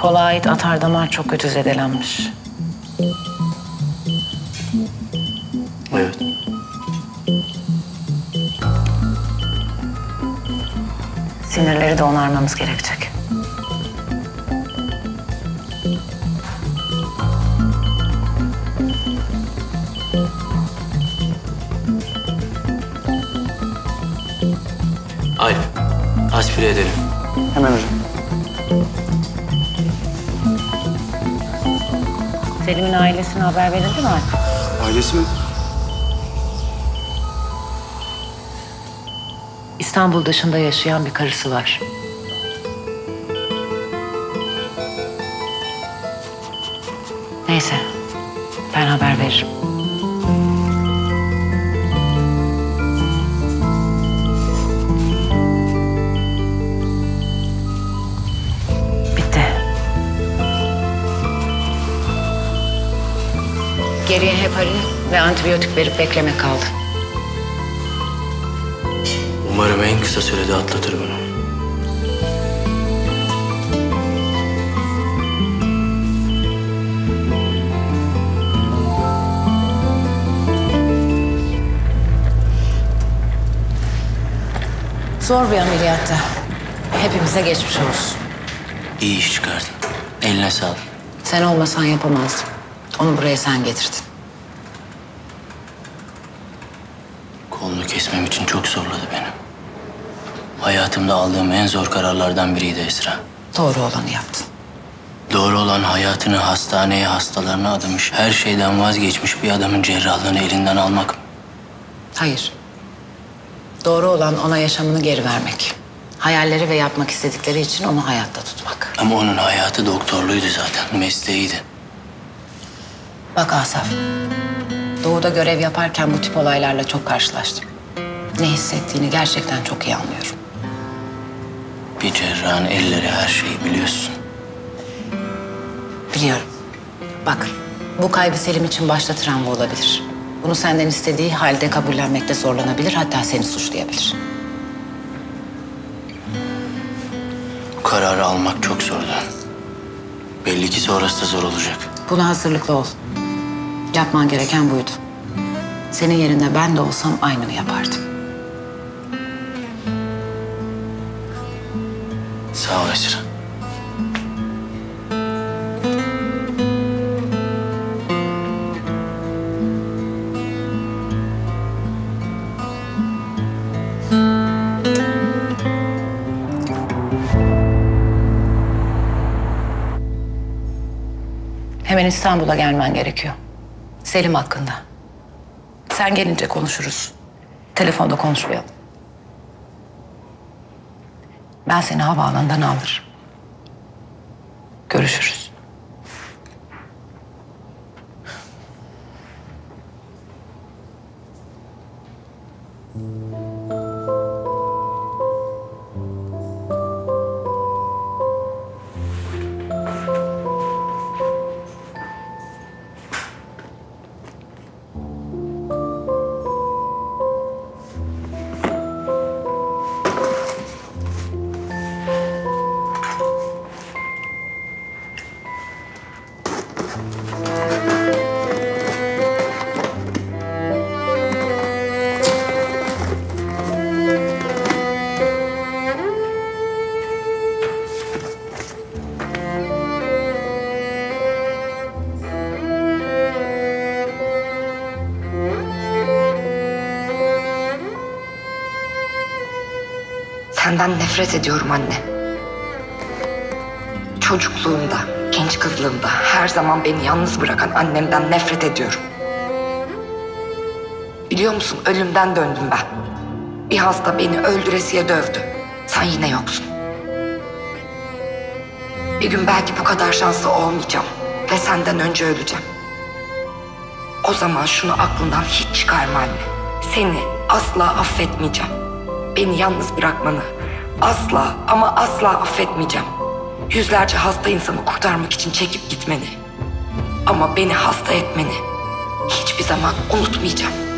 Kola ait atar damar çok kötü zedelenmiş. Evet. Sinirleri de onarmamız gerekecek. Alp, aspire edelim. Hemen hocam. Selim'in ailesine haber verildi mi Alp? Ailesi mi? İstanbul dışında yaşayan bir karısı var. Neyse, ben haber veririm. Bitti. Geriye heparin ve antibiyotik verip bekleme kaldı. Umarım en kısa sürede atlatır bunu. Zor bir ameliyatta. Hepimize geçmiş olsun. İyi iş çıkardın. Eline sağlık. Sen olmasan yapamazdım. Onu buraya sen getirdin. Kolunu kesmem için çok zorladı beni. Hayatımda aldığım en zor kararlardan biriydi Esra. Doğru olanı yaptın. Doğru olan hayatını hastaneye, hastalarına adamış, her şeyden vazgeçmiş bir adamın cerrahlığını elinden almak. Hayır. Doğru olan ona yaşamını geri vermek. Hayalleri ve yapmak istedikleri için onu hayatta tutmak. Ama onun hayatı doktorluydu zaten, mesleğiydi. Bak Asaf, Doğu'da görev yaparken bu tip olaylarla çok karşılaştım. Ne hissettiğini gerçekten çok iyi anlıyorum. Bir cerrahın elleri her şeyi biliyorsun. Biliyorum. Bak, bu kaybı Selim için başta travma olabilir. Bunu senden istediği halde kabullenmekte zorlanabilir, hatta seni suçlayabilir. Bu kararı almak çok zordu. Belli ki sonrası da zor olacak. Buna hazırlıklı ol. Yapman gereken buydu. Senin yerinde ben de olsam aynını yapardım. Sağ ol Esra. Hemen İstanbul'a gelmen gerekiyor. Selim hakkında. Sen gelince konuşuruz. Telefonda konuşmayalım. Ben seni havaalanından alırım. Görüşürüz. Senden nefret ediyorum anne. Çocukluğumda, genç kızlığımda her zaman beni yalnız bırakan annemden nefret ediyorum. Biliyor musun, ölümden döndüm ben. Bir hasta beni öldüresiye dövdü. Sen yine yoksun. Bir gün belki bu kadar şanslı olmayacağım ve senden önce öleceğim. O zaman şunu aklından hiç çıkarma anne. Seni asla affetmeyeceğim. Beni yalnız bırakmanı asla ama asla affetmeyeceğim. Yüzlerce hasta insanı kurtarmak için çekip gitmeni ama beni hasta etmeni hiçbir zaman unutmayacağım.